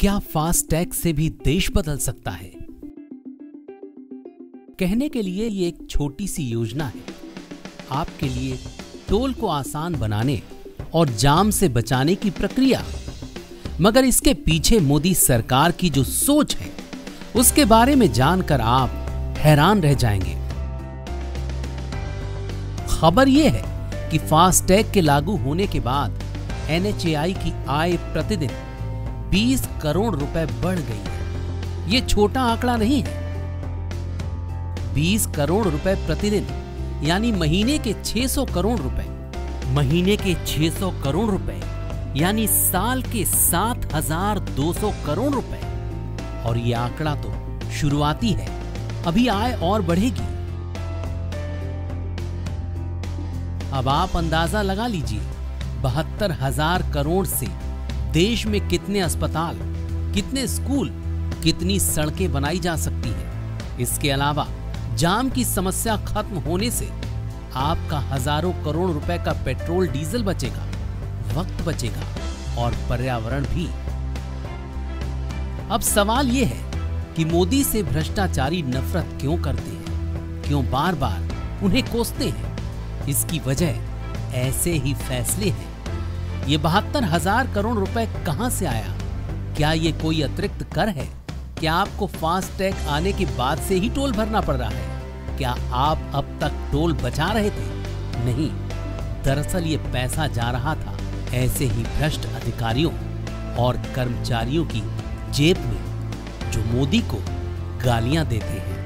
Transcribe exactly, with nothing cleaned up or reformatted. क्या फास्टैग से भी देश बदल सकता है? कहने के लिए ये एक छोटी सी योजना है, आपके लिए टोल को आसान बनाने और जाम से बचाने की प्रक्रिया। मगर इसके पीछे मोदी सरकार की जो सोच है उसके बारे में जानकर आप हैरान रह जाएंगे। खबर यह है कि फास्टैग के लागू होने के बाद एन एच ए आई की आय प्रतिदिन बीस करोड़ रुपए बढ़ गई है। ये छोटा आंकड़ा नहीं है। बीस करोड़ रुपए प्रतिदिन यानी महीने के छह सौ करोड़ रुपए, महीने के छह सौ करोड़ रुपए यानी साल के सात हजार दो सौ करोड़ रुपए। और ये आंकड़ा तो शुरुआती है, अभी आय और बढ़ेगी। अब आप अंदाजा लगा लीजिए बहत्तर हजार करोड़ से देश में कितने अस्पताल, कितने स्कूल, कितनी सड़कें बनाई जा सकती हैं। इसके अलावा जाम की समस्या खत्म होने से आपका हजारों करोड़ रुपए का पेट्रोल डीजल बचेगा, वक्त बचेगा और पर्यावरण भी। अब सवाल यह है कि मोदी से भ्रष्टाचारी नफरत क्यों करते हैं, क्यों बार बार उन्हें कोसते हैं? इसकी वजह ऐसे ही फैसले हैं। ये बहत्तर हजार करोड़ रुपए कहां से आया? क्या ये कोई अतिरिक्त कर है? क्या आपको फास्टैग आने के बाद से ही टोल भरना पड़ रहा है? क्या आप अब तक टोल बचा रहे थे? नहीं, दरअसल ये पैसा जा रहा था ऐसे ही भ्रष्ट अधिकारियों और कर्मचारियों की जेब में जो मोदी को गालियां देते हैं।